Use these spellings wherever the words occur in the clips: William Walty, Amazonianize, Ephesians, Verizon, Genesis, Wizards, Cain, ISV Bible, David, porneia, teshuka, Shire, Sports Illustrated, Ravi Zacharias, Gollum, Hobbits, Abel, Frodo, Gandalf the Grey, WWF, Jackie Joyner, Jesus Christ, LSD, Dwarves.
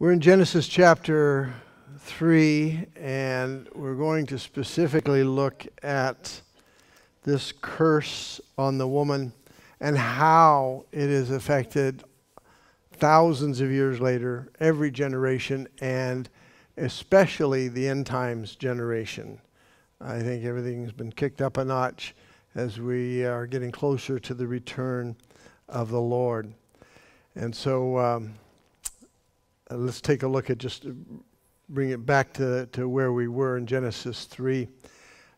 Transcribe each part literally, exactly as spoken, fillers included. We're in Genesis chapter three, and we're going to specifically look at this curse on the woman and how it has affected thousands of years later, every generation, and especially the end times generation. I think everything's been kicked up a notch as we are getting closer to the return of the Lord. And so um, let's take a look at, just bring it back to, to where we were in Genesis three.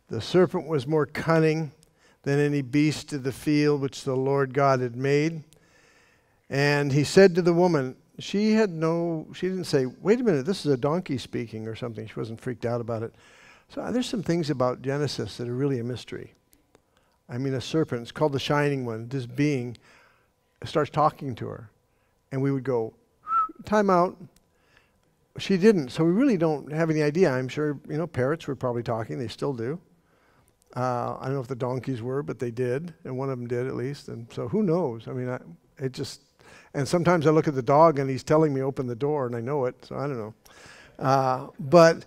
The serpent was more cunning than any beast of the field which the Lord God had made. And he said to the woman, she had no, she didn't say, wait a minute, this is a donkey speaking or something. She wasn't freaked out about it. So there's some things about Genesis that are really a mystery. I mean, a serpent, it's called the Shining One. This being starts talking to her. And we would go, time out. She didn't, so we really don't have any idea. I'm sure, you know, parrots were probably talking. They still do. Uh, I don't know if the donkeys were, but they did, and one of them did at least. And so who knows? I mean, I, it just, and sometimes I look at the dog, and he's telling me, open the door, and I know it, so I don't know. Uh, but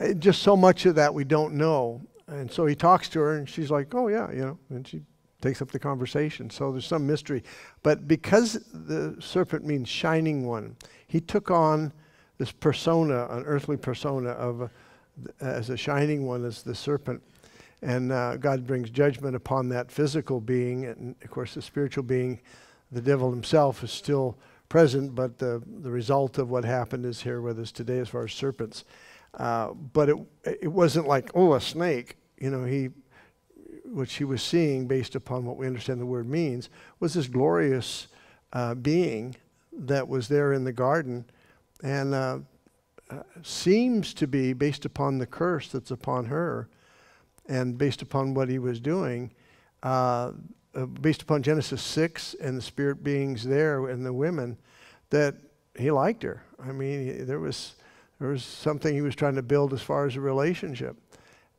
it, just so much of that we don't know. And so he talks to her, and she's like, oh, yeah, you know, and she takes up the conversation. So there's some mystery. But because the serpent means shining one, he took on this persona, an earthly persona of, uh, as a shining one, as the serpent. And uh, God brings judgment upon that physical being. And of course, the spiritual being, the devil himself, is still present. But the, the result of what happened is here with us today as far as serpents. Uh, but it, it wasn't like, oh, a snake. You know, he... what she was seeing, based upon what we understand the word means, was this glorious uh, being that was there in the garden, and uh, uh, seems to be, based upon the curse that's upon her and based upon what he was doing, uh, uh, based upon Genesis six and the spirit beings there and the women, that he liked her. I mean, there was, there was something he was trying to build as far as a relationship.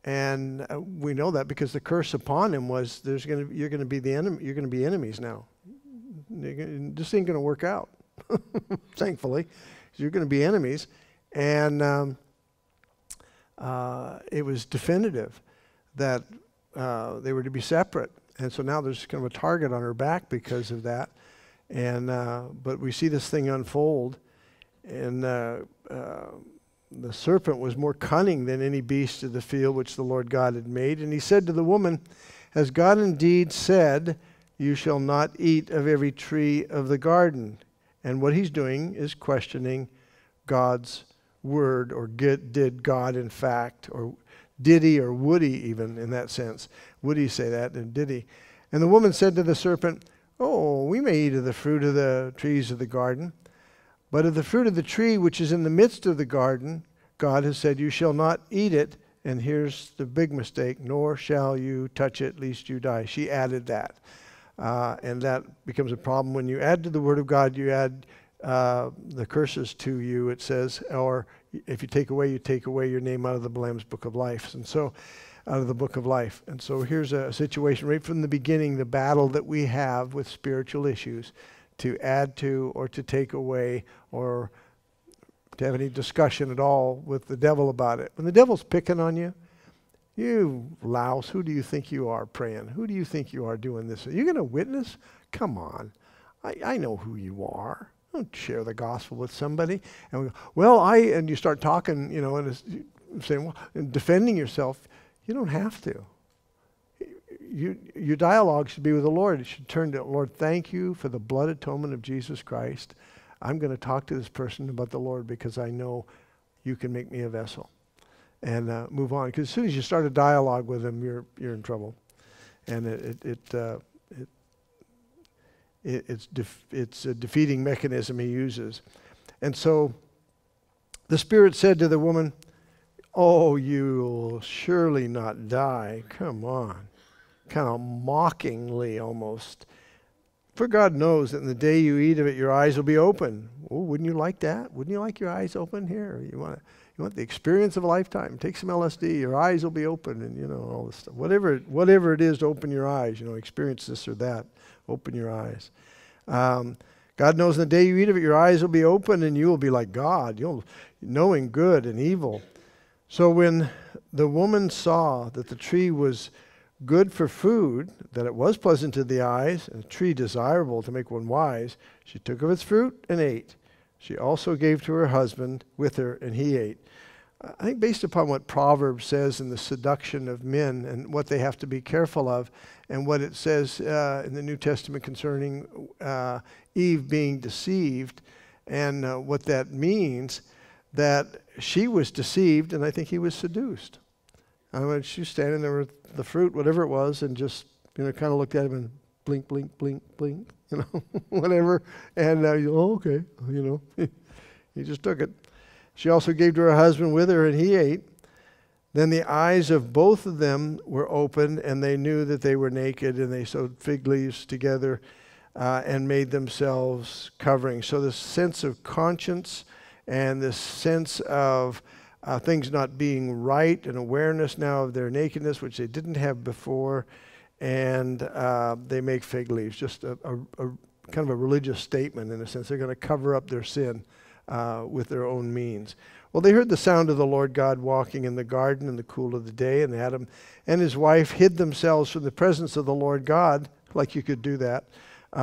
And we know that because the curse upon him was, "There's going to you're going to be the enemy. You're going to be enemies now. Gonna, this ain't going to work out." Thankfully, you're going to be enemies, and um, uh, it was definitive that uh, they were to be separate. And so now there's kind of a target on her back because of that. And uh, but we see this thing unfold, and. Uh, uh, The serpent was more cunning than any beast of the field which the Lord God had made. And he said to the woman, has God indeed said, you shall not eat of every tree of the garden? And what he's doing is questioning God's word, or get, did God in fact, or did he, or would he even in that sense? Would he say that, and did he? And the woman said to the serpent, oh, we may eat of the fruit of the trees of the garden. But of the fruit of the tree which is in the midst of the garden, God has said, you shall not eat it. And here's the big mistake, nor shall you touch it, lest you die. She added that. Uh, and that becomes a problem. When you add to the word of God, you add uh, the curses to you, it says. Or if you take away, you take away your name out of the Lamb's book of life. And so, out of the book of life. And so here's a situation right from the beginning, the battle that we have with spiritual issues. To add to, or to take away, or to have any discussion at all with the devil about it. When the devil's picking on you, you louse, who do you think you are praying? Who do you think you are doing this? Are you going to witness? Come on. I, I know who you are. Don't share the gospel with somebody. And we go, well, I, and you start talking, you know, and saying, well, and defending yourself. You don't have to. You, your dialogue should be with the Lord. It should turn to, Lord, thank you for the blood atonement of Jesus Christ. I'm going to talk to this person about the Lord because I know you can make me a vessel. And uh, move on. Because as soon as you start a dialogue with him, you're, you're in trouble. And it, it, it, uh, it, it it's, def it's a defeating mechanism he uses. And so the Spirit said to the woman, oh, you'll surely not die. Come on. Kind of mockingly almost. For God knows that in the day you eat of it, your eyes will be open. Oh, wouldn't you like that? Wouldn't you like your eyes open here? You want to, you want the experience of a lifetime. Take some L S D. Your eyes will be open, and you know all this stuff. Whatever, whatever it is to open your eyes, you know, experience this or that. Open your eyes. Um, God knows in the day you eat of it, your eyes will be open and you will be like God, you'll knowing good and evil. So when the woman saw that the tree was good for food, that it was pleasant to the eyes, and a tree desirable to make one wise, she took of its fruit and ate. She also gave to her husband with her, and he ate. I think based upon what Proverbs says in the seduction of men and what they have to be careful of, and what it says uh, in the New Testament concerning uh, Eve being deceived, and uh, what that means, that she was deceived, and I think he was seduced. I mean, she was standing there with the fruit, whatever it was, and just, you know, kind of looked at him and blink, blink, blink, blink, you know, whatever. And, uh, oh, okay, you know, he just took it. She also gave to her husband with her, and he ate. Then the eyes of both of them were opened, and they knew that they were naked, and they sewed fig leaves together uh, and made themselves covering. So this sense of conscience and this sense of uh, things not being right, and awareness now of their nakedness, which they didn't have before, and uh, they make fig leaves. Just a, a, a kind of a religious statement in a sense. They're going to cover up their sin Uh, with their own means. Well, they heard the sound of the Lord God walking in the garden in the cool of the day, and Adam and his wife hid themselves from the presence of the Lord God, like you could do that,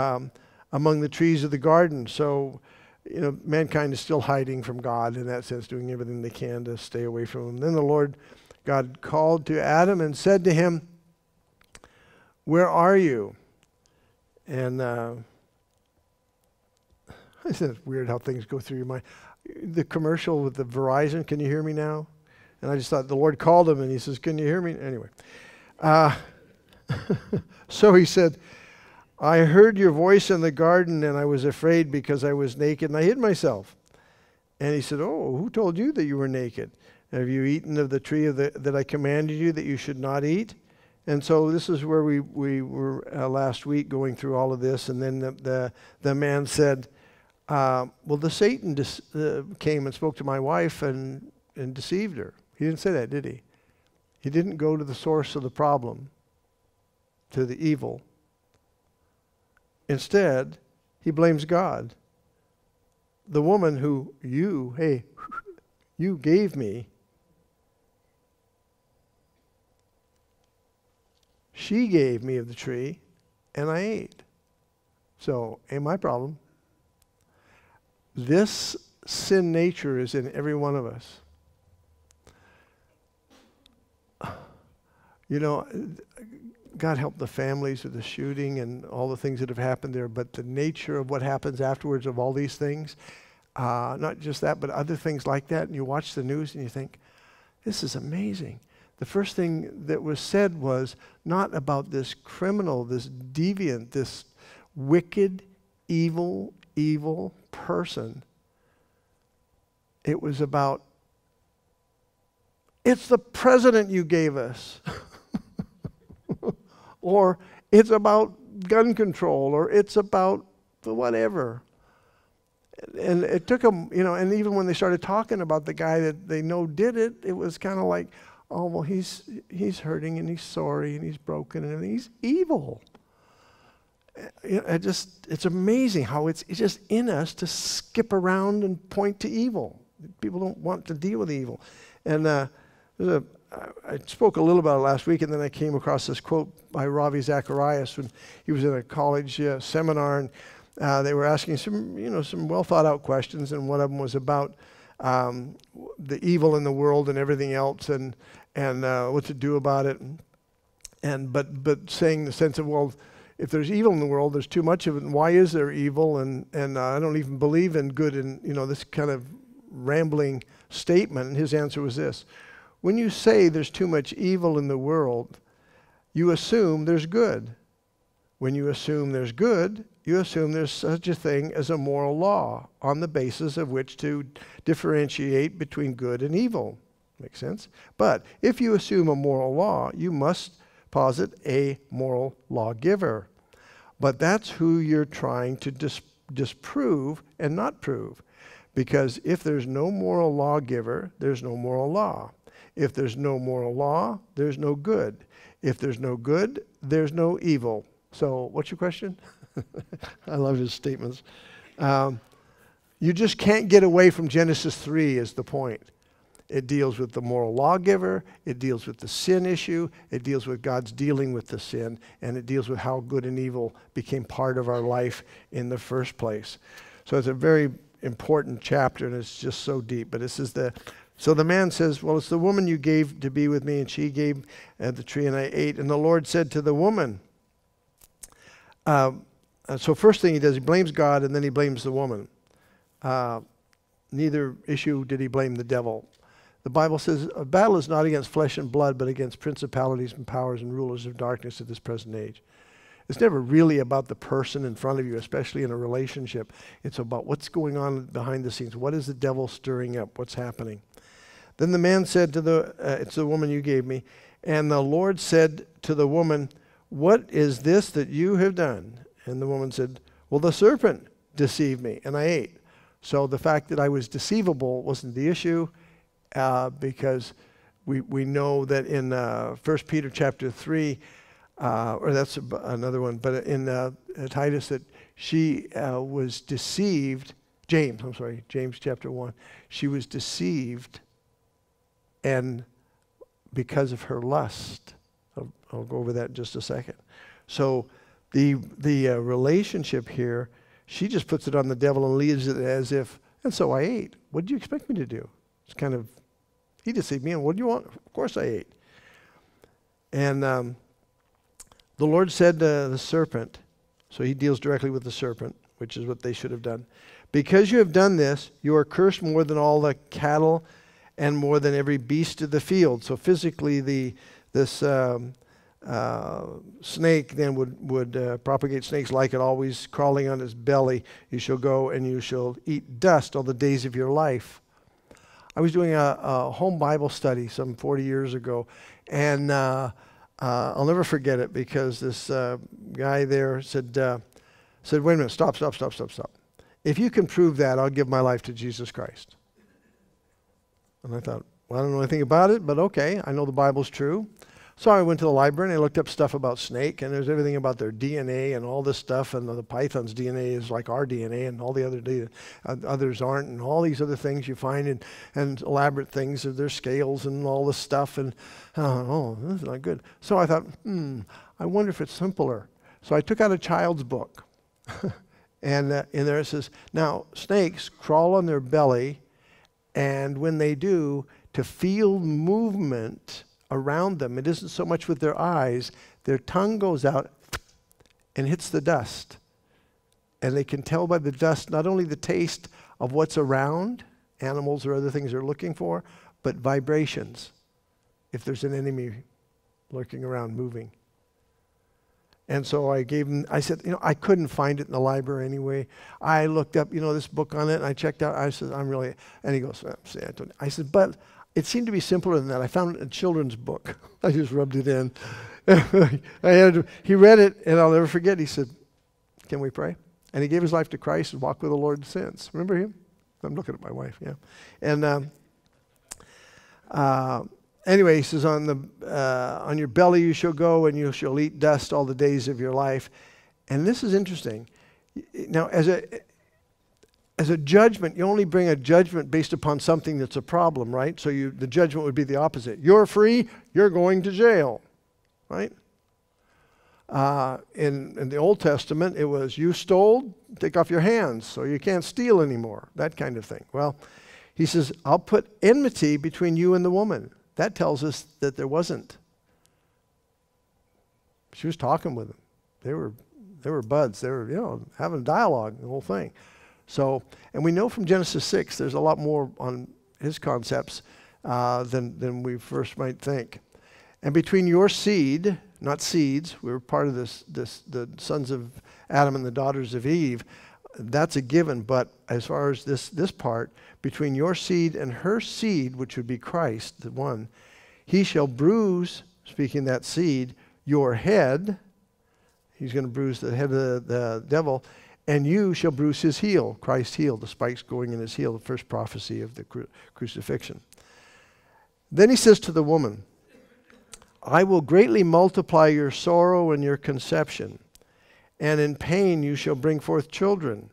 um, among the trees of the garden. So, you know, mankind is still hiding from God in that sense, doing everything they can to stay away from him. Then the Lord God called to Adam and said to him, "Where are you?" And uh, isn't it weird how things go through your mind? The commercial with the Verizon, "Can you hear me now?" And I just thought the Lord called him and he says, "Can you hear me?" Anyway. Uh, so he said, "I heard your voice in the garden and I was afraid because I was naked and I hid myself." And he said, "Oh, who told you that you were naked? Have you eaten of the tree of the, that I commanded you that you should not eat?" And so this is where we, we were uh, last week going through all of this. And then the, the, the man said, Uh, well, the Satan dis uh, came and spoke to my wife and, and deceived her. He didn't say that, did he? He didn't go to the source of the problem, to the evil. Instead, he blames God. The woman who you, hey, you gave me, she gave me of the tree, and I ate. So, ain't my problem. This sin nature is in every one of us. You know, God help the families with the shooting and all the things that have happened there, but the nature of what happens afterwards of all these things, uh, not just that, but other things like that, and you watch the news and you think, this is amazing. The first thing that was said was not about this criminal, this deviant, this wicked, evil, evil person. It was about, it's the president you gave us. Or it's about gun control, or it's about whatever. And it took them, you know, and even when they started talking about the guy that they know did it, it was kind of like, oh, well, he's, he's hurting and he's sorry and he's broken and everything. He's evil. It just, it's amazing how it's, it's just in us to skip around and point to evil. People don't want to deal with evil. And uh, there's a, I spoke a little about it last week, and then I came across this quote by Ravi Zacharias when he was in a college uh, seminar, and uh, they were asking some, you know, some well-thought-out questions, and one of them was about um, the evil in the world and everything else, and, and uh, what to do about it, and, and but, but saying the sense of, well, if there's evil in the world, there's too much of it, and why is there evil? And, and uh, I don't even believe in good, and, you know, this kind of rambling statement. And his answer was this: when you say there's too much evil in the world, you assume there's good. When you assume there's good, you assume there's such a thing as a moral law on the basis of which to differentiate between good and evil. Makes sense? But if you assume a moral law, you must posit a moral lawgiver. But that's who you're trying to dis disprove and not prove. Because if there's no moral lawgiver, there's no moral law. If there's no moral law, there's no good. If there's no good, there's no evil. So what's your question? I love his statements. Um, you just can't get away from Genesis three is the point. It deals with the moral lawgiver, it deals with the sin issue, it deals with God's dealing with the sin, and it deals with how good and evil became part of our life in the first place. So it's a very important chapter, and it's just so deep. But this is the, so the man says, well, it's the woman you gave to be with me, and she gave at the tree, and I ate. And the Lord said to the woman, uh, so first thing he does, he blames God, and then he blames the woman. Uh, neither issue did he blame the devil. The Bible says, a battle is not against flesh and blood, but against principalities and powers and rulers of darkness of this present age. It's never really about the person in front of you, especially in a relationship. It's about what's going on behind the scenes. What is the devil stirring up? What's happening? Then the man said to the, uh, it's the woman you gave me. And the Lord said to the woman, what is this that you have done? And the woman said, well, the serpent deceived me, and I ate. So the fact that I was deceivable wasn't the issue. Uh, because we, we know that in uh, First Peter chapter three, uh, or that's a, another one, but in uh, Titus that she uh, was deceived, James, I'm sorry, James chapter one, she was deceived and because of her lust. I'll, I'll go over that in just a second. So the, the uh, relationship here, she just puts it on the devil and leaves it as if, and so I ate. What did you expect me to do? It's kind of, he deceived me, and what do you want? Of course I ate. And um, the Lord said to the serpent, so he deals directly with the serpent, which is what they should have done. Because you have done this, you are cursed more than all the cattle and more than every beast of the field. So physically, the this um, uh, snake then would, would uh, propagate snakes like it, always crawling on its belly. You shall go and you shall eat dust all the days of your life. I was doing a, a home Bible study some forty years ago, and uh, uh, I'll never forget it because this uh, guy there said, uh, said, wait a minute, stop, stop, stop, stop, stop. If you can prove that, I'll give my life to Jesus Christ. And I thought, well, I don't know anything about it, but okay, I know the Bible's true. So I went to the library and I looked up stuff about snake, and there's everything about their D N A and all this stuff, and the python's D N A is like our D N A, and all the other D N A, uh, others aren't, and all these other things you find, and, and elaborate things of their scales and all this stuff, and uh, oh, this is not good. So I thought, hmm, I wonder if it's simpler. So I took out a child's book, and uh, in there it says, now snakes crawl on their belly, and when they do, to feel movement around them. It isn't so much with their eyes. Their tongue goes out and hits the dust. And they can tell by the dust not only the taste of what's around, animals or other things they're looking for, but vibrations, if there's an enemy lurking around moving. And so I gave him, I said, you know, I couldn't find it in the library anyway. I looked up, you know, this book on it, and I checked out. I said, I'm really, and he goes, see, I, don't. I said, but it seemed to be simpler than that. I found it in a children's book. I just rubbed it in. I had to, he read it, and I'll never forget. He said, can we pray? And he gave his life to Christ and walked with the Lord since. Remember him? I'm looking at my wife, yeah. And um, uh, anyway, he says, on, the, uh, on your belly you shall go, and you shall eat dust all the days of your life. And this is interesting. Now, as a... As a judgment, you only bring a judgment based upon something that's a problem, right? So you, the judgment would be the opposite. You're free, you're going to jail, right? Uh, in, in the Old Testament, it was you stole, take off your hands, so you can't steal anymore, that kind of thing. Well, he says, I'll put enmity between you and the woman. That tells us that there wasn't. She was talking with him. They were, they were buds. They were, you know, having a dialogue, the whole thing. So, and we know from Genesis six, there's a lot more on his concepts uh, than, than we first might think. And between your seed, not seeds, we were part of this, this, the sons of Adam and the daughters of Eve, that's a given, but as far as this, this part, between your seed and her seed, which would be Christ, the one, he shall bruise, speaking that seed, your head, he's going to bruise the head of the, the devil, and you shall bruise his heel, Christ's heel, the spikes going in his heel, the first prophecy of the cru crucifixion. Then he says to the woman, I will greatly multiply your sorrow and your conception, and in pain you shall bring forth children.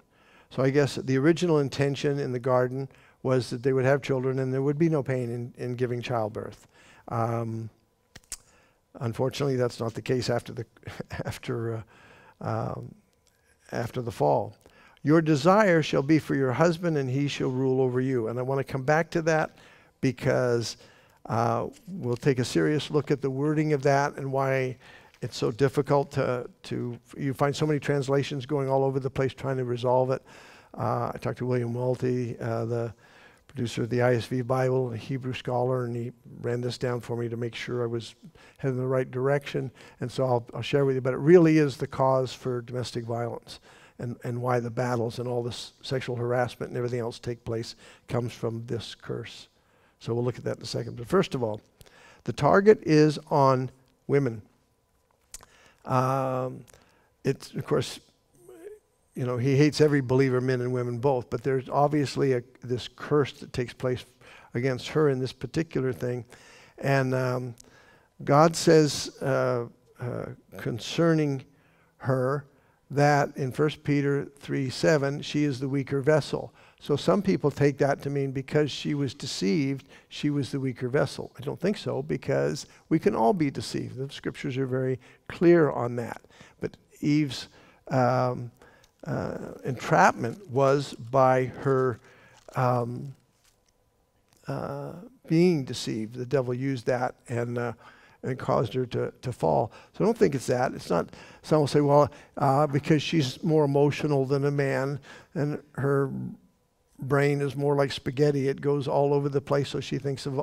So I guess the original intention in the garden was that they would have children and there would be no pain in, in giving childbirth. Um, unfortunately, that's not the case after the, after, uh, um, after the fall. Your desire shall be for your husband and he shall rule over you. And I want to come back to that because uh, we'll take a serious look at the wording of that and why it's so difficult to, to you find so many translations going all over the place trying to resolve it. Uh, I talked to William Walty, uh, the producer of the I S V Bible, a Hebrew scholar, and he ran this down for me to make sure I was heading in the right direction. And so I'll, I'll share with you, but it really is the cause for domestic violence and, and why the battles and all this sexual harassment and everything else take place comes from this curse. So we'll look at that in a second. But first of all, the target is on women. Um, it's, of course, you know, he hates every believer, men and women both, but there's obviously a, this curse that takes place against her in this particular thing. And um, God says uh, uh, concerning her that in First Peter three seven, she is the weaker vessel. So some people take that to mean because she was deceived, she was the weaker vessel. I don't think so, because we can all be deceived. The scriptures are very clear on that. But Eve's um, uh, entrapment was by her um, uh, being deceived. The devil used that and, uh, and it caused her to, to fall. So I don't think it's that. It's not, some will say, well, uh, because she's more emotional than a man and her brain is more like spaghetti. It goes all over the place, so she thinks of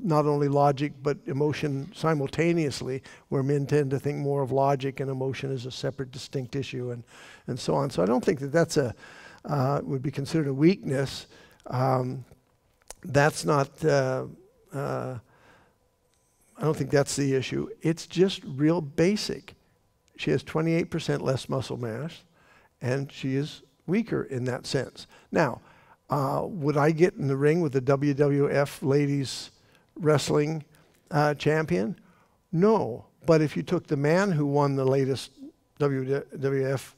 not only logic but emotion simultaneously, where men tend to think more of logic and emotion as a separate, distinct issue, and, and so on. So I don't think that that's a, uh, would be considered a weakness. Um, that's not, uh, uh, I don't think that's the issue. It's just real basic. She has twenty-eight percent less muscle mass, and she is weaker in that sense. Now, Uh, would I get in the ring with the W W F ladies wrestling uh, champion? No. But if you took the man who won the latest W W F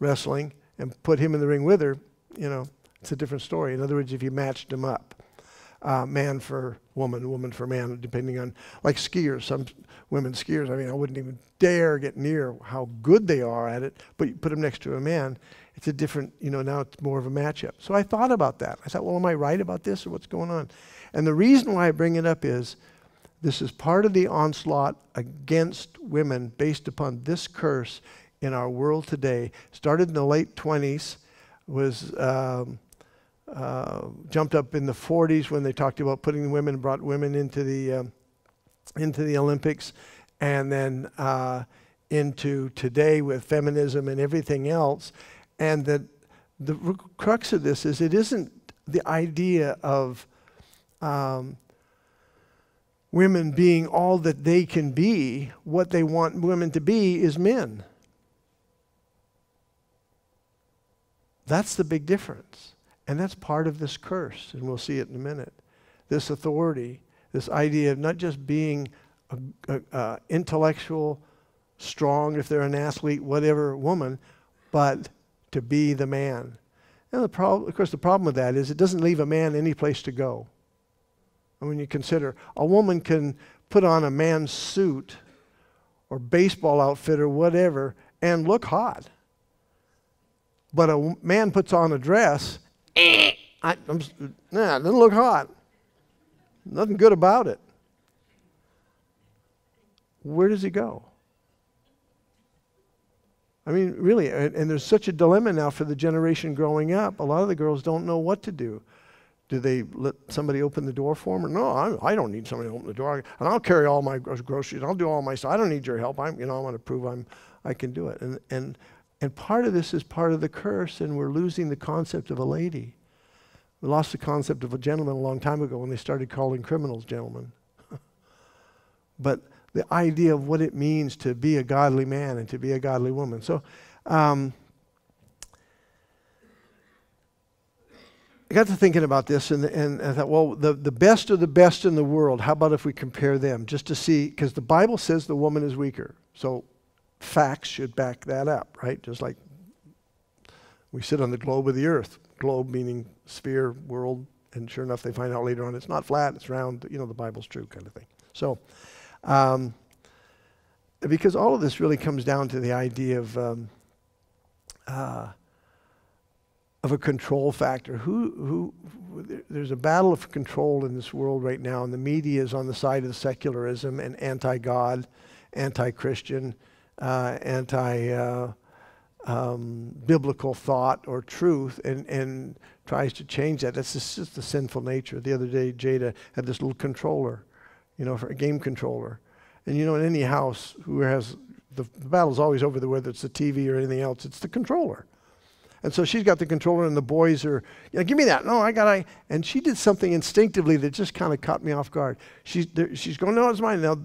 wrestling and put him in the ring with her, you know, it's a different story. In other words, if you matched him up, uh, man for woman, woman for man, depending on, like skiers, some women skiers, I mean, I wouldn't even dare get near how good they are at it, but you put them next to a man, it's a different, you know, now it's more of a matchup. So I thought about that. I thought, well, am I right about this or what's going on? And the reason why I bring it up is this is part of the onslaught against women based upon this curse in our world today. Started in the late twenties, was um, uh, jumped up in the forties when they talked about putting women, brought women into the, um, into the Olympics, and then uh, into today with feminism and everything else. And that the crux of this is it isn't the idea of um, women being all that they can be. What they want women to be is men. That's the big difference. And that's part of this curse, and we'll see it in a minute. This authority, this idea of not just being a, a, a intellectual, strong, if they're an athlete, whatever, woman, but to be the man. And the problem, of course, the problem with that is it doesn't leave a man any place to go. And when you consider a woman can put on a man's suit or baseball outfit or whatever and look hot. But a man puts on a dress, I, I'm, nah, it doesn't look hot. Nothing good about it. Where does he go? I mean, really, and, and there's such a dilemma now for the generation growing up. A lot of the girls don't know what to do. Do they let somebody open the door for them? Or, no, I, I don't need somebody to open the door. And I'll carry all my groceries. I'll do all my stuff. I don't need your help. I'm, you know, I want to prove I'm, I can do it. And, and, and part of this is part of the curse, and we're losing the concept of a lady. We lost the concept of a gentleman a long time ago when they started calling criminals gentlemen. But the idea of what it means to be a godly man and to be a godly woman. So um, I got to thinking about this, and, and I thought, well, the, the best of the best in the world, how about if we compare them just to see, because the Bible says the woman is weaker. So facts should back that up, right? Just like We sit on the globe of the earth. Globe meaning sphere, world, and sure enough, they find out later on it's not flat, it's round. You know, the Bible's true kind of thing. So, um, because all of this really comes down to the idea of um, uh, of a control factor. Who who? There's a battle of control in this world right now, and the media is on the side of secularism and anti-God, anti-Christian, uh, anti uh, um, biblical thought or truth, and, and tries to change that. That's just, just the sinful nature. The other day, Jada had this little controller, you know, for a game controller. And you know, in any house, who has the, the battle's always over, the, whether it's the T V or anything else, it's the controller. And so she's got the controller, and the boys are, yeah, give me that. No, I got I. And she did something instinctively that just kind of caught me off guard. She's, there, she's going, no, it's mine. Now,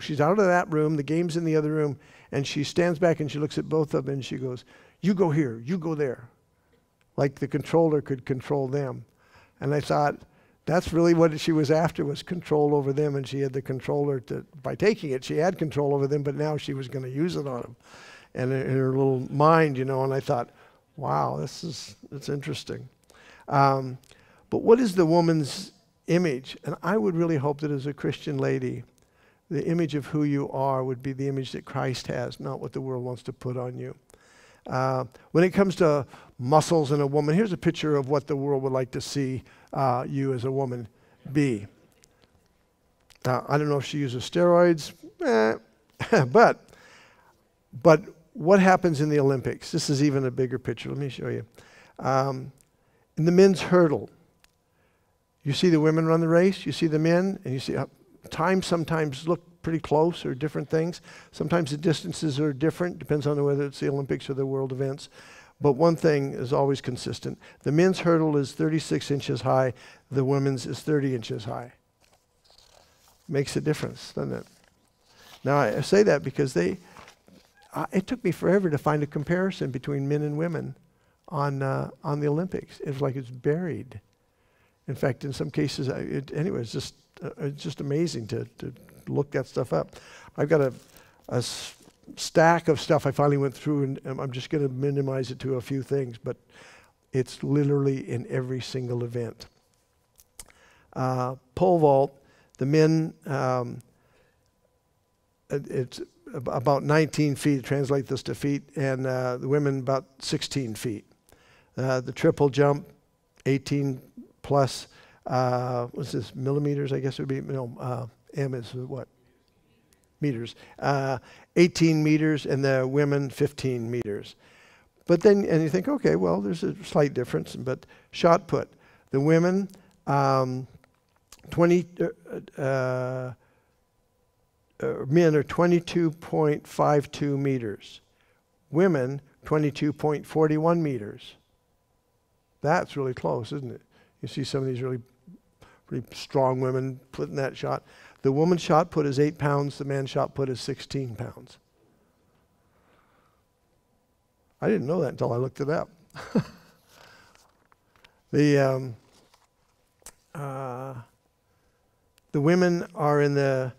she's out of that room. The game's in the other room. And she stands back, and she looks at both of them, and she goes, you go here, you go there. Like the controller could control them. And I thought, that's really what she was after, was control over them. And she had the controller to, by taking it, she had control over them, but now she was going to use it on them. And in her little mind, you know, and I thought, wow, this is, it's interesting. Um, but what is the woman's image? And I would really hope that as a Christian lady, the image of who you are would be the image that Christ has, not what the world wants to put on you. Uh, when it comes to muscles in a woman, here's a picture of what the world would like to see uh, you as a woman be. Uh, I don't know if she uses steroids, eh. but, but, what happens in the Olympics? This is even a bigger picture. Let me show you. Um, in the men's hurdle, you see the women run the race, you see the men, and you see how times sometimes look pretty close or different things. Sometimes the distances are different, depends on whether it's the Olympics or the world events. But one thing is always consistent. The men's hurdle is thirty-six inches high, the women's is thirty inches high. Makes a difference, doesn't it? Now, I say that because they... Uh, it took me forever to find a comparison between men and women on, uh, on the Olympics. It was like it's buried. In fact, in some cases, I, it, anyway, it's just, uh, it's just amazing to, to look that stuff up. I've got a, a stack of stuff I finally went through, and um, I'm just going to minimize it to a few things, but it's literally in every single event. Uh, pole vault, the men, um, it, it's... about nineteen feet, translate this to feet, and uh, the women about sixteen feet. Uh, the triple jump, eighteen plus, uh, what's this, millimeters, I guess it would be, no, uh, M is what? Meters. Uh, eighteen meters, and the women fifteen meters. But then, and you think, okay, well, there's a slight difference, but shot put. The women, um, twenty, uh, uh, Uh, men are twenty-two point five two meters. Women, twenty-two point four one meters. That's really close, isn't it? You see some of these really, really strong women putting that shot. The woman's shot put is eight pounds. The man's shot put is sixteen pounds. I didn't know that until I looked it up. the, um, uh, the women are in the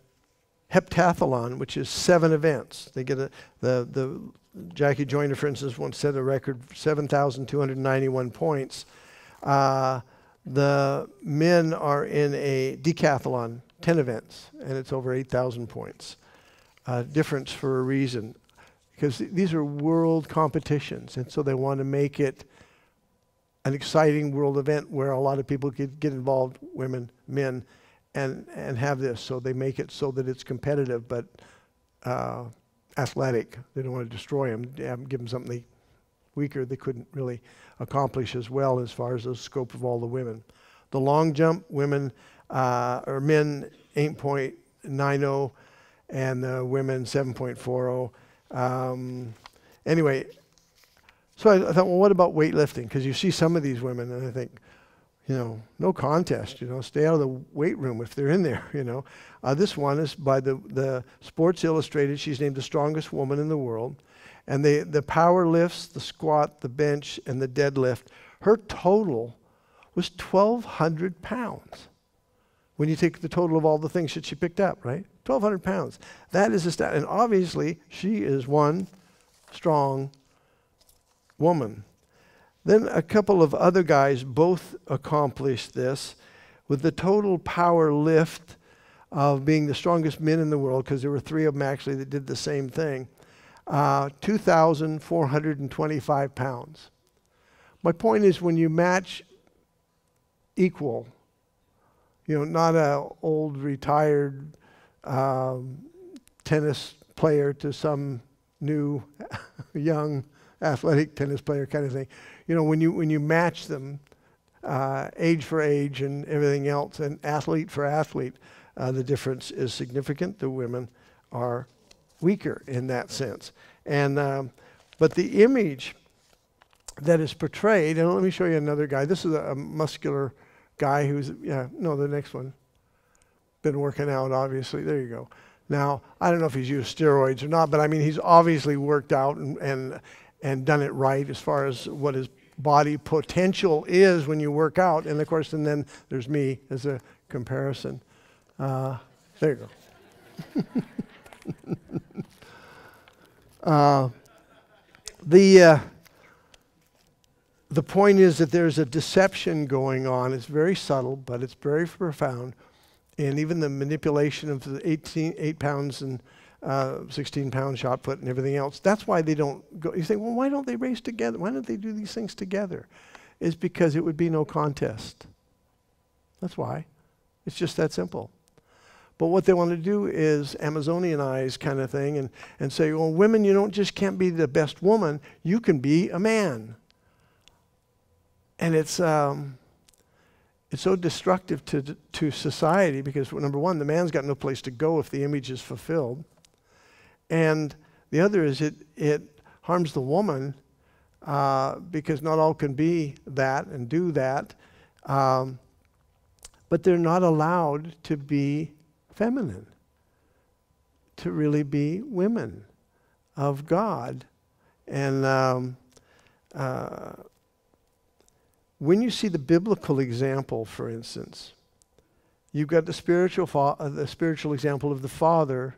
heptathlon, which is seven events. They get a, the, the Jackie Joyner, for instance, once set a record, seven thousand two hundred ninety-one points. Uh, the men are in a decathlon, ten events, and it's over eight thousand points. Uh, difference for a reason, because th these are world competitions, and so they want to make it an exciting world event where a lot of people could get involved, women, men, and and have this, so they make it so that it's competitive but uh, athletic. They don't want to destroy them, give them something they, weaker they couldn't really accomplish as well as far as the scope of all the women. The long jump, women uh, or men eight point nine zero and the women seven point four zero. Um, anyway, so I, I thought, well, what about weightlifting? Because you see some of these women and I think, you know, no contest, you know, stay out of the weight room if they're in there, you know. Uh, this one is by the, the Sports Illustrated. She's named the strongest woman in the world. And they, the power lifts, the squat, the bench, and the deadlift, her total was twelve hundred pounds. When you take the total of all the things that she picked up, right? twelve hundred pounds. That is a stat. And obviously, she is one strong woman. Then a couple of other guys both accomplished this with the total power lift of being the strongest men in the world, because there were three of them actually that did the same thing, uh, two thousand four hundred twenty-five pounds. My point is, when you match equal, you know, not an old retired um, tennis player to some new young athletic tennis player kind of thing. You know, when you, when you match them, uh, age for age and everything else, and athlete for athlete, uh, the difference is significant. The women are weaker in that sense. And, um, but the image that is portrayed, and let me show you another guy. This is a, a muscular guy who's, yeah, no, the next one. Been working out, obviously. There you go. Now, I don't know if he's used steroids or not, but I mean, he's obviously worked out and, and and done it right as far as what his body potential is when you work out. And of course, and then there's me as a comparison. Uh, there you go. uh, the, uh, the point is that there's a deception going on. It's very subtle, but it's very profound. And even the manipulation of the eighteen, eight pounds and Uh, sixteen pound shot put and everything else. That's why they don't go. You say, well, why don't they race together? Why don't they do these things together? It's because it would be no contest. That's why. It's just that simple. But what they want to do is Amazonianize kind of thing and, and say, well, women, you don't just can't be the best woman. You can be a man. And it's, um, it's so destructive to, to society because, number one, the man's got no place to go if the image is fulfilled. And the other is it, it harms the woman uh, because not all can be that and do that. Um, but they're not allowed to be feminine, to really be women of God. And um, uh, when you see the biblical example, for instance, you've got the spiritual, fa uh, the spiritual example of the Father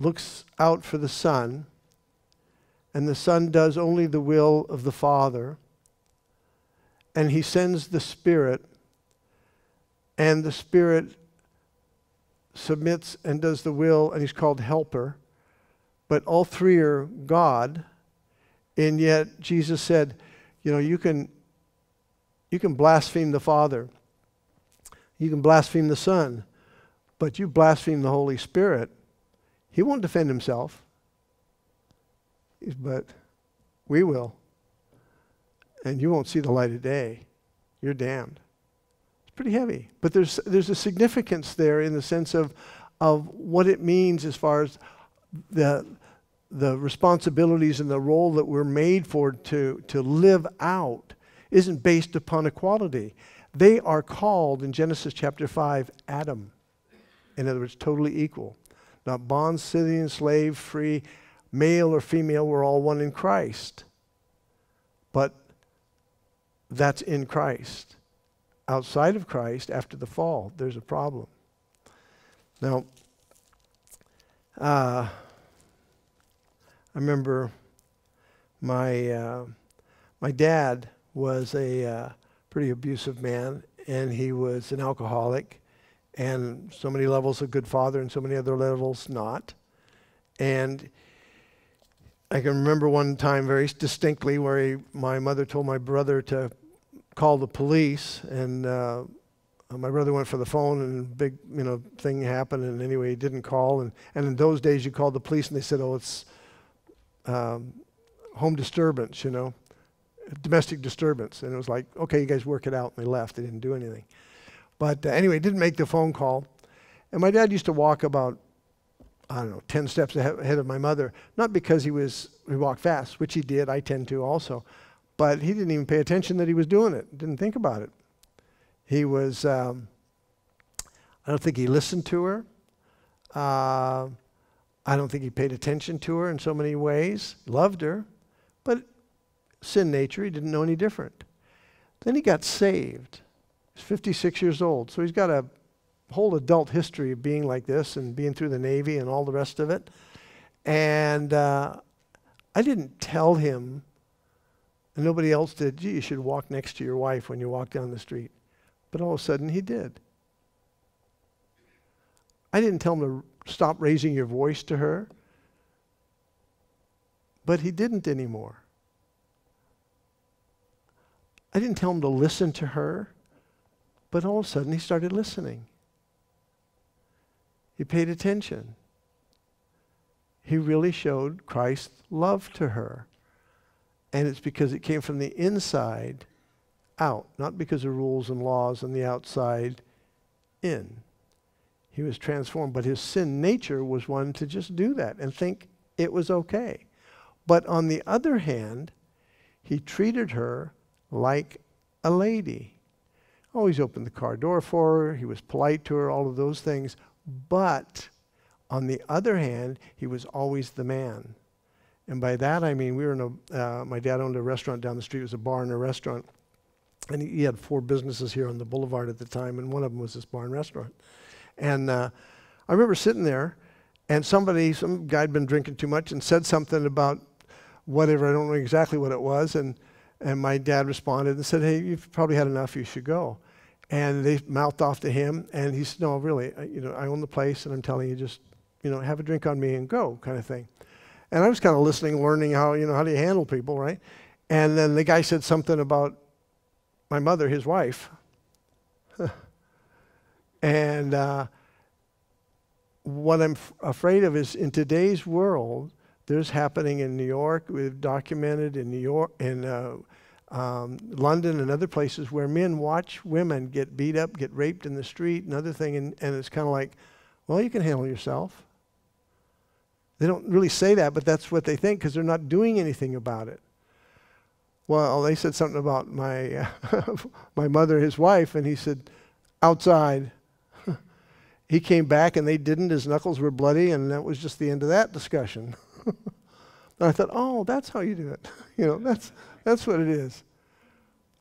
looks out for the Son, and the Son does only the will of the Father, and he sends the Spirit, and the Spirit submits and does the will, and he's called Helper, but all three are God, and yet Jesus said, you know, you can, you can blaspheme the Father, you can blaspheme the Son, but you blaspheme the Holy Spirit. He won't defend himself, but we will. And you won't see the light of day. You're damned. It's pretty heavy. But there's, there's a significance there in the sense of, of what it means as far as the, the responsibilities and the role that we're made for to, to live out isn't based upon equality. They are called, in Genesis chapter five, Adam. In other words, totally equal. Not bond, citizen, slave, free, male or female, we're all one in Christ. But that's in Christ. Outside of Christ, after the fall, there's a problem. Now, uh, I remember my, uh, my dad was a uh, pretty abusive man, and he was an alcoholic. And so many levels a good father and so many other levels not. And I can remember one time very distinctly where he, my mother told my brother to call the police, and uh, my brother went for the phone, and big, you know, thing happened, and anyway, he didn't call. And, and in those days, you called the police, and they said, oh, it's um, home disturbance, you know, domestic disturbance. And it was like, okay, you guys work it out, and they left. They didn't do anything. But uh, anyway, didn't make the phone call. And my dad used to walk about, I don't know, ten steps ahead of my mother. Not because he was, he walked fast, which he did. I tend to also. But he didn't even pay attention that he was doing it. Didn't think about it. He was, um, I don't think he listened to her. Uh, I don't think he paid attention to her in so many ways. Loved her. But sin nature, he didn't know any different. Then he got saved. fifty-six years old, so he's got a whole adult history of being like this and being through the Navy and all the rest of it. And uh, I didn't tell him and nobody else did, gee, you should walk next to your wife when you walk down the street. But all of a sudden, he did. I didn't tell him to stop raising your voice to her, but he didn't anymore. I didn't tell him to listen to her, but all of a sudden, he started listening. He paid attention. He really showed Christ's love to her. And it's because it came from the inside out, not because of rules and laws on the outside in. He was transformed, but his sin nature was one to just do that and think it was okay. But on the other hand, he treated her like a lady. Always opened the car door for her. He was polite to her, all of those things. But on the other hand, he was always the man. And by that, I mean, we were in a, uh, my dad owned a restaurant down the street. It was a bar and a restaurant. And he had four businesses here on the boulevard at the time, and one of them was this bar and restaurant. And uh, I remember sitting there, and somebody, some guy had been drinking too much and said something about whatever. I don't know exactly what it was. And, and my dad responded and said, hey, you've probably had enough. You should go. And they mouthed off to him. And he said, no, really, I, you know, I own the place, and I'm telling you, just, you know, have a drink on me and go, kind of thing. And I was kind of listening, learning how, you know, how do you handle people, right? And then the guy said something about my mother, his wife. And uh, what I'm f afraid of is in today's world, there's happening in New York, we've documented in New York, in uh, um, London and other places where men watch women get beat up, get raped in the street and other thing. And, and it's kind of like, well, you can handle yourself. They don't really say that, but that's what they think because they're not doing anything about it. Well, they said something about my, uh, my mother, his wife, and he said, outside. He came back and they didn't. His knuckles were bloody, and that was just the end of that discussion. And I thought, oh, that's how you do it. You know, that's, that's what it is.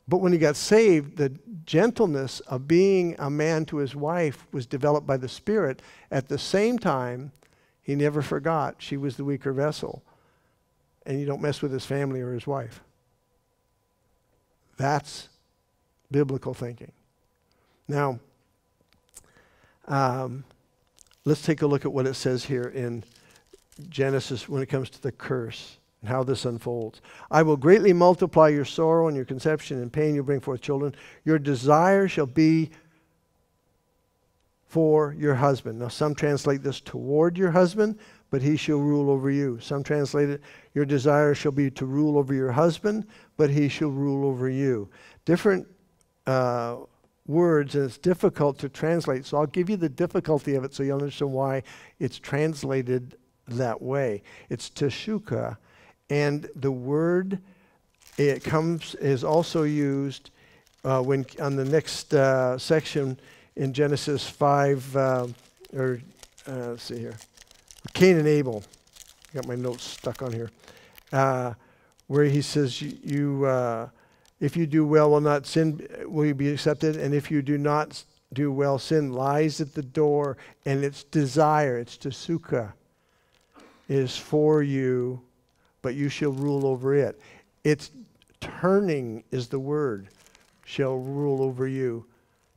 But when he got saved, the gentleness of being a man to his wife was developed by the Spirit. At the same time, he never forgot she was the weaker vessel. And you don't mess with his family or his wife. That's biblical thinking. Now, um, let's take a look at what it says here in Genesis when it comes to the curse and how this unfolds. I will greatly multiply your sorrow and your conception and pain. You'll bring forth children. Your desire shall be for your husband. Now, some translate this toward your husband, but he shall rule over you. Some translate it, your desire shall be to rule over your husband, but he shall rule over you. Different uh, words, and it's difficult to translate. So I'll give you the difficulty of it so you'll understand why it's translated that way. It's teshuka, and the word it comes is also used uh, when on the next uh, section. In Genesis five, uh, or uh, let's see here, Cain and Abel. I got my notes stuck on here. Uh, where he says, you, you uh, if you do well, will not sin, will you be accepted? And if you do not do well, sin lies at the door, and its desire, its teshuka, is for you, but you shall rule over it. Its turning is the word, shall rule over you.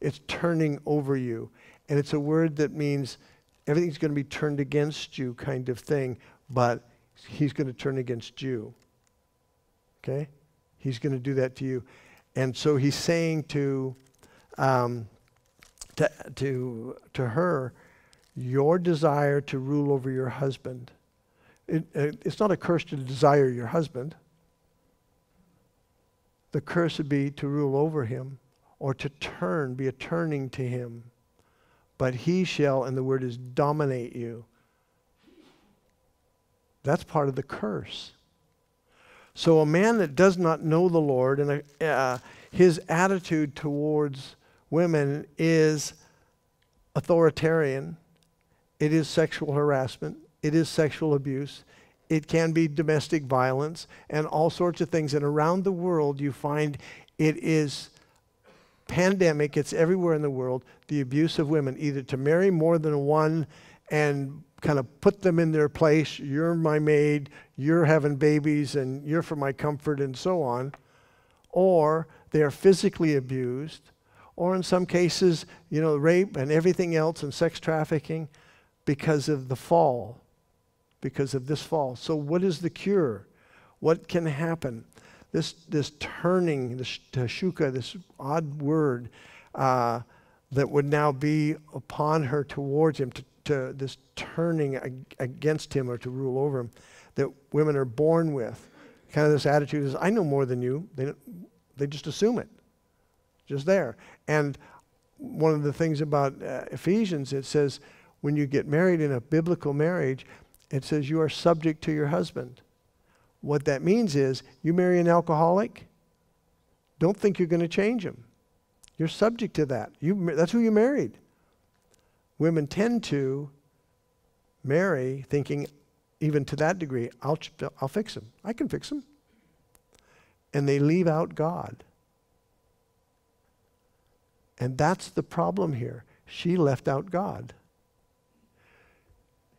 It's turning over you. And it's a word that means everything's going to be turned against you kind of thing, but he's going to turn against you. Okay? He's going to do that to you. And so he's saying to, um, to, to, to her, your desire to rule over your husband. It, it's not a curse to desire your husband. The curse would be to rule over him, or to turn, be a turning to him. But he shall, and the word is dominate you. That's part of the curse. So a man that does not know the Lord, and a, uh, his attitude towards women is authoritarian. It is sexual harassment. It is sexual abuse. It can be domestic violence and all sorts of things. And around the world, you find it is pandemic, it's everywhere in the world, the abuse of women, either to marry more than one and kind of put them in their place, you're my maid, you're having babies, and you're for my comfort, and so on, or they are physically abused, or in some cases, you know, rape and everything else and sex trafficking because of the fall, because of this fall. So what is the cure? What can happen? This, this turning, this teshuka, this odd word uh, that would now be upon her towards him, to, to this turning ag against him or to rule over him that women are born with. Kind of this attitude is, I know more than you. They, they just assume it, just there. And one of the things about uh, Ephesians, it says when you get married in a biblical marriage, it says you are subject to your husband. What that means is, you marry an alcoholic, don't think you're going to change him. You're subject to that. You, that's who you married. Women tend to marry thinking, even to that degree, I'll, I'll fix him. I can fix him. And they leave out God. And that's the problem here. She left out God.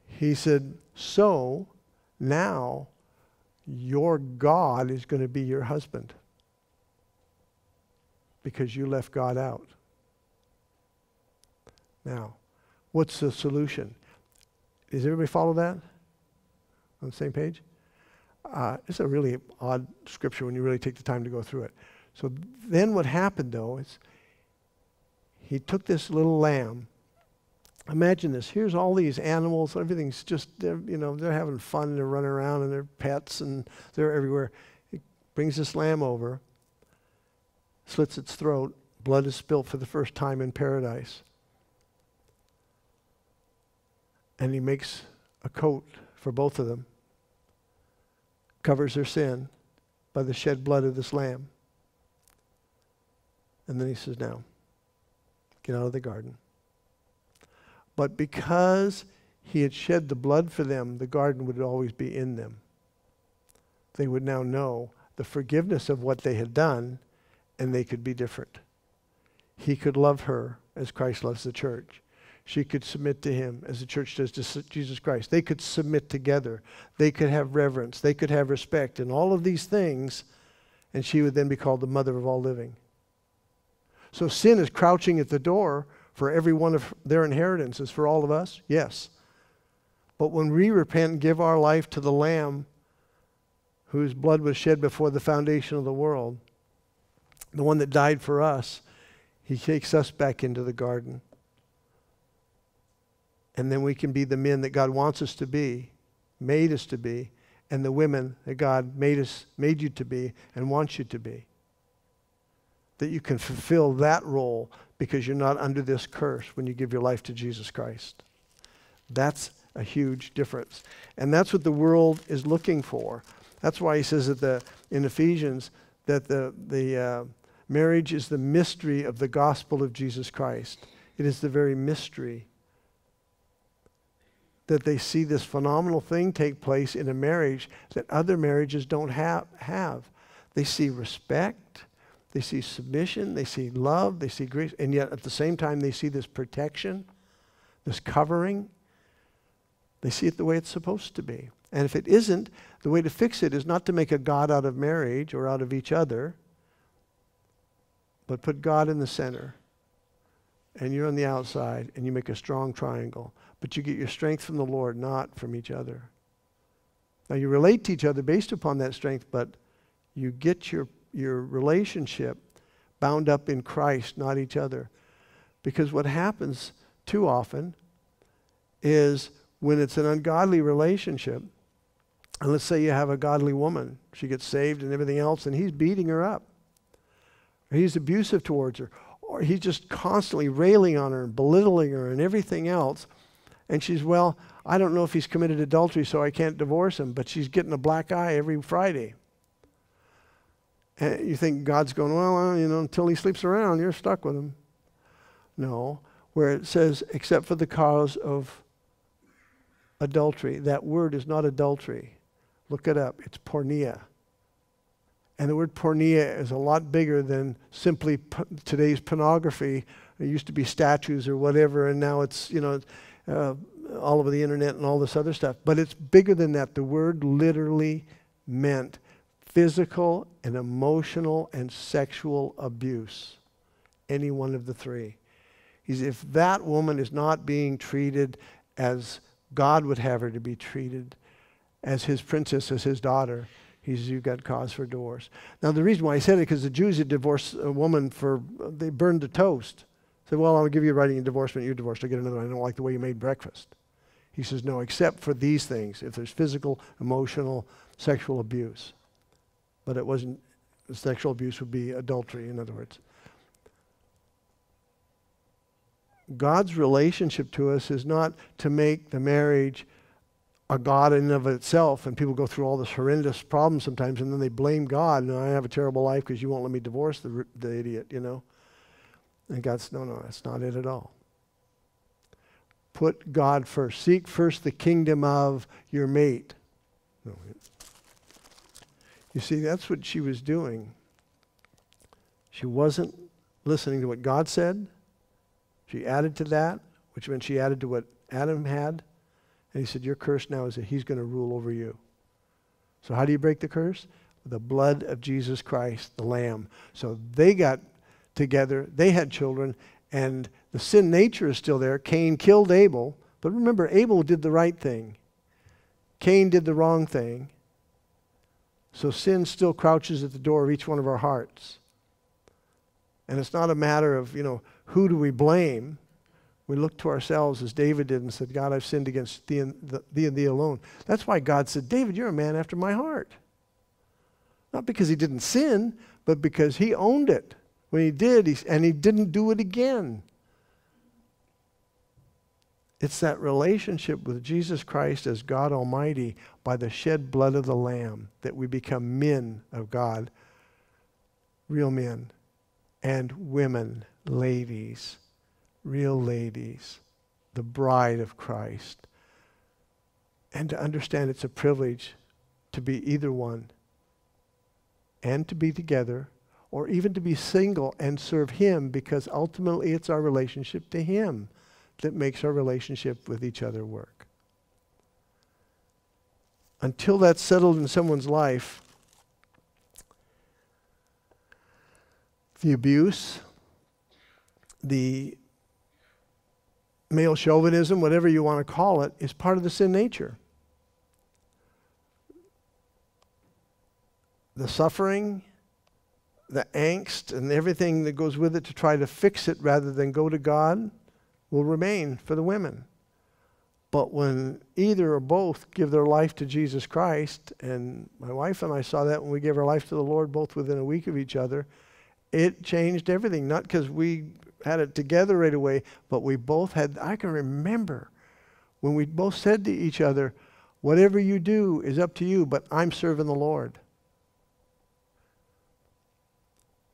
He said, so now your God is going to be your husband because you left God out. Now, what's the solution? Does everybody follow that? On the same page? Uh, it's a really odd scripture when you really take the time to go through it. So then what happened, though, is he took this little lamb. Imagine this. Here's all these animals. Everything's just, you know, they're having fun. And they're running around, and they're pets, and they're everywhere. He brings this lamb over, slits its throat. Blood is spilt for the first time in paradise. And he makes a coat for both of them. Covers their sin by the shed blood of this lamb. And then he says, now, get out of the garden. But because he had shed the blood for them, the garden would always be in them. They would now know the forgiveness of what they had done, and they could be different. He could love her as Christ loves the church. She could submit to him as the church does to Jesus Christ. They could submit together. They could have reverence. They could have respect and all of these things, and she would then be called the mother of all living. So sin is crouching at the door for every one of their inheritances. For all of us, yes. But when we repent and give our life to the Lamb whose blood was shed before the foundation of the world, the one that died for us, he takes us back into the garden. And then we can be the men that God wants us to be, made us to be, and the women that God made us, made you to be and wants you to be. That you can fulfill that role because you're not under this curse when you give your life to Jesus Christ. That's a huge difference. And that's what the world is looking for. That's why he says that the, in Ephesians that the, the uh, marriage is the mystery of the gospel of Jesus Christ. It is the very mystery that they see this phenomenal thing take place in a marriage that other marriages don't have. have. They see respect, they see submission, they see love, they see grace, and yet at the same time they see this protection, this covering. They see it the way it's supposed to be. And if it isn't, the way to fix it is not to make a God out of marriage or out of each other, but put God in the center. And you're on the outside, and you make a strong triangle. But you get your strength from the Lord, not from each other. Now, you relate to each other based upon that strength, but you get your, your relationship bound up in Christ, not each other. Because what happens too often is when it's an ungodly relationship, and let's say you have a godly woman, she gets saved and everything else, and he's beating her up. Or he's abusive towards her. Or he's just constantly railing on her and belittling her and everything else. And she's, well, I don't know if he's committed adultery, so I can't divorce him, but she's getting a black eye every Friday. And you think God's going, well, you know, until he sleeps around, you're stuck with him. No, where it says, except for the cause of adultery. That word is not adultery. Look it up. It's porneia. And the word porneia is a lot bigger than simply today's pornography. It used to be statues or whatever, and now it's, you know, uh, all over the internet and all this other stuff. But it's bigger than that. The word literally meant physical and emotional and sexual abuse, any one of the three. He's, if that woman is not being treated as God would have her to be treated, as his princess, as his daughter, he's, you've got cause for divorce. Now, the reason why I said it, because the Jews had divorced a woman for, they burned the toast. Said, well, I'll give you a writing and divorce, but you're divorced. I'll get another one. I don't like the way you made breakfast. He says, no, except for these things, if there's physical, emotional, sexual abuse. But it wasn't, sexual abuse would be adultery, in other words. God's relationship to us is not to make the marriage a God in and of itself, and people go through all this horrendous problem sometimes, and then they blame God, and I have a terrible life because you won't let me divorce the, the idiot, you know. And God's, no, no, that's not it at all. Put God first. Seek first the kingdom of your mate. No, you see, that's what she was doing. She wasn't listening to what God said. She added to that, which meant she added to what Adam had. And he said, your curse now is that he's going to rule over you. So how do you break the curse? The blood of Jesus Christ, the Lamb. So they got together, they had children, and the sin nature is still there. Cain killed Abel. But remember, Abel did the right thing. Cain did the wrong thing. So sin still crouches at the door of each one of our hearts. And it's not a matter of, you know, who do we blame? We look to ourselves as David did and said, God, I've sinned against thee and, the, thee and thee alone. That's why God said, David, you're a man after my heart. Not because he didn't sin, but because he owned it. When he did, he, and he didn't do it again. It's that relationship with Jesus Christ as God Almighty by the shed blood of the Lamb that we become men of God, real men, and women, ladies, real ladies, the bride of Christ. And to understand it's a privilege to be either one and to be together or even to be single and serve Him, because ultimately it's our relationship to Him that makes our relationship with each other work. Until that's settled in someone's life, the abuse, the male chauvinism, whatever you want to call it, is part of the sin nature. The suffering, the angst, and everything that goes with it to try to fix it rather than go to God will remain for the women. But when either or both give their life to Jesus Christ, and my wife and I saw that when we gave our life to the Lord, both within a week of each other, it changed everything. Not because we had it together right away, but we both had, I can remember when we both said to each other, whatever you do is up to you, but I'm serving the Lord.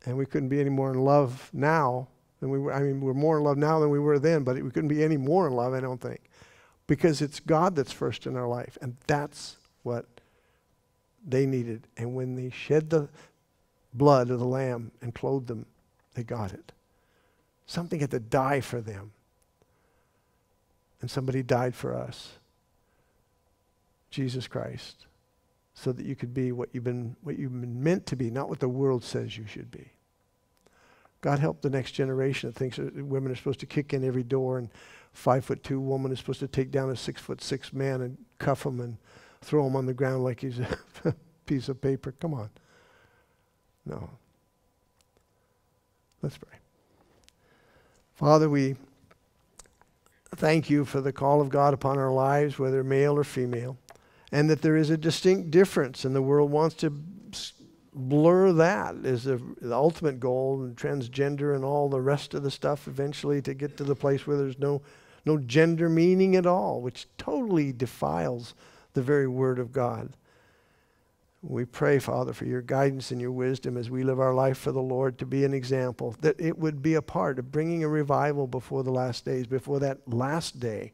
And we couldn't be any more in love now than we were. I mean, we're more in love now than we were then, but we couldn't be any more in love, I don't think, because it's God that's first in our life, and that's what they needed. And when they shed the blood of the Lamb and clothed them, they got it. Something had to die for them, and somebody died for us, Jesus Christ, so that you could be what you've been, what you've been meant to be, not what the world says you should be. God help the next generation that thinks that women are supposed to kick in every door, and five foot two woman is supposed to take down a six foot six man and cuff him and throw him on the ground like he's a piece of paper. Come on. No. Let's pray. Father, we thank you for the call of God upon our lives, whether male or female, and that there is a distinct difference, and the world wants to blur that as the, the ultimate goal, and transgender and all the rest of the stuff eventually, to get to the place where there's no, no gender meaning at all, which totally defiles the very word of God. We pray, Father, for your guidance and your wisdom as we live our life for the Lord, to be an example, that it would be a part of bringing a revival before the last days, before that last day,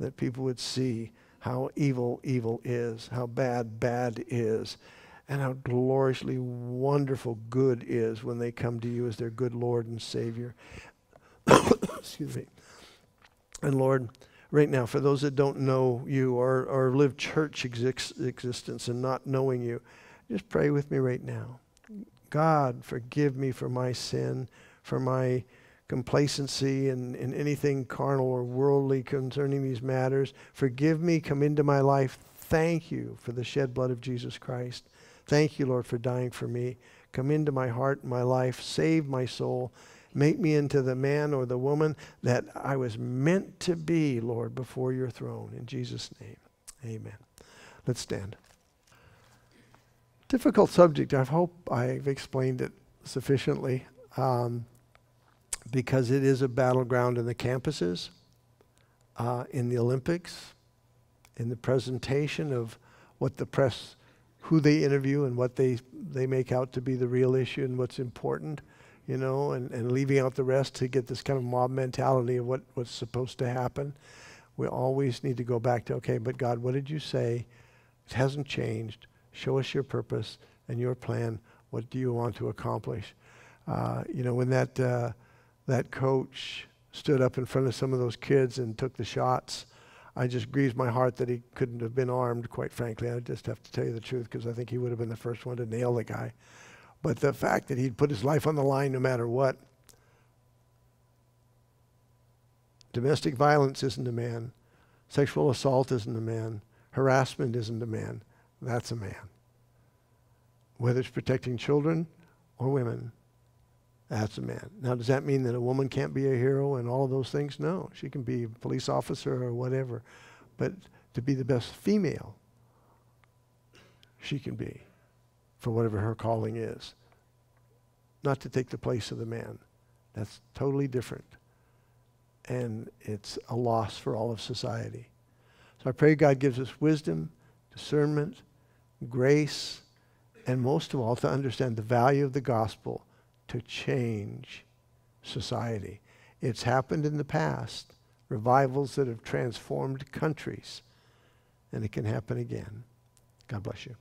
that people would see how evil evil is, how bad bad is, and how gloriously wonderful good is when they come to you as their good Lord and Savior. Excuse me. And Lord, right now, for those that don't know you or, or live church exist, existence and not knowing you, Just pray with me right now. God, forgive me for my sin, for my complacency and, and anything carnal or worldly concerning these matters. Forgive me, come into my life. Thank you for the shed blood of Jesus Christ. Thank you, Lord, for dying for me. Come into my heart and my life. Save my soul. Make me into the man or the woman that I was meant to be, Lord, before your throne. In Jesus' name, amen. Let's stand. Difficult subject. I hope I've explained it sufficiently um, because it is a battleground in the campuses, uh, in the Olympics, in the presentation of what the press, who they interview and what they, they make out to be the real issue and what's important, you know, and, and leaving out the rest to get this kind of mob mentality of what, what's supposed to happen. We always need to go back to, okay, but God, what did you say? It hasn't changed. Show us your purpose and your plan. What do you want to accomplish? Uh, you know, when that, uh, that coach stood up in front of some of those kids and took the shots, I just grieves my heart that he couldn't have been armed, quite frankly. I just have to tell you the truth, because I think he would have been the first one to nail the guy. But the fact that he'd put his life on the line no matter what. Domestic violence isn't a man. Sexual assault isn't a man. Harassment isn't a man. That's a man. Whether it's protecting children or women, that's a man. Now, does that mean that a woman can't be a hero and all of those things? No. She can be a police officer or whatever. But to be the best female, she can be, for whatever her calling is. Not to take the place of the man. That's totally different. And it's a loss for all of society. So I pray God gives us wisdom, discernment, grace, and most of all, to understand the value of the gospel to change society. It's happened in the past, revivals that have transformed countries, and it can happen again. God bless you.